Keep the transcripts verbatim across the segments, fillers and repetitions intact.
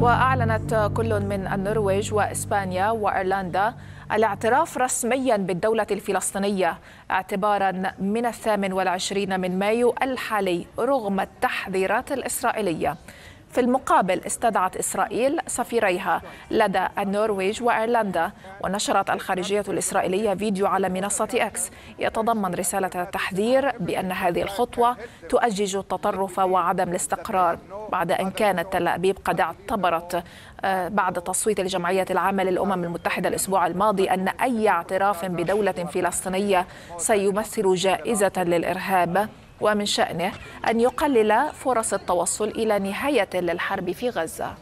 وأعلنت كل من النرويج وإسبانيا وإيرلندا الاعتراف رسميا بالدولة الفلسطينية اعتبارا من الثامن والعشرين من مايو الحالي رغم التحذيرات الإسرائيلية. في المقابل استدعت إسرائيل سفيريها لدى النرويج وإيرلندا، ونشرت الخارجية الإسرائيلية فيديو على منصة إكس يتضمن رسالة التحذير بأن هذه الخطوة تؤجج التطرف وعدم الاستقرار، بعد أن كانت تل أبيب قد اعتبرت بعد تصويت الجمعية العامة للأمم المتحدة الأسبوع الماضي أن أي اعتراف بدولة فلسطينية سيمثل جائزة للإرهاب ومن شأنه أن يقلل فرص التوصل إلى نهاية للحرب في غزة.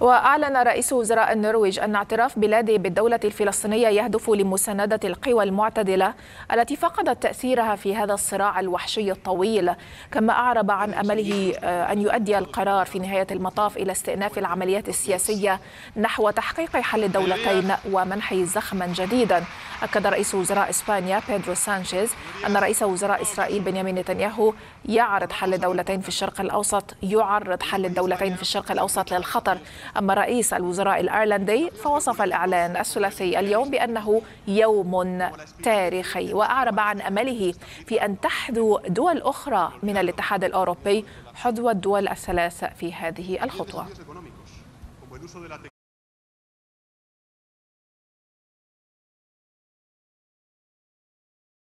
وأعلن رئيس وزراء النرويج أن اعتراف بلاده بالدولة الفلسطينية يهدف لمساندة القوى المعتدلة التي فقدت تأثيرها في هذا الصراع الوحشي الطويل، كما أعرب عن أمله أن يؤدي القرار في نهاية المطاف إلى استئناف العمليات السياسية نحو تحقيق حل الدولتين ومنح زخما جديدا. أكد رئيس وزراء إسبانيا بيدرو سانشيز أن رئيس وزراء إسرائيل بنيامين نتنياهو يعرض حل الدولتين في الشرق الأوسط يعرض حل الدولتين في الشرق الأوسط للخطر. أما رئيس الوزراء الأيرلندي فوصف الإعلان الثلاثي اليوم بأنه يوم تاريخي، وأعرب عن أمله في أن تحذو دول أخرى من الاتحاد الأوروبي حذو الدول الثلاث في هذه الخطوة.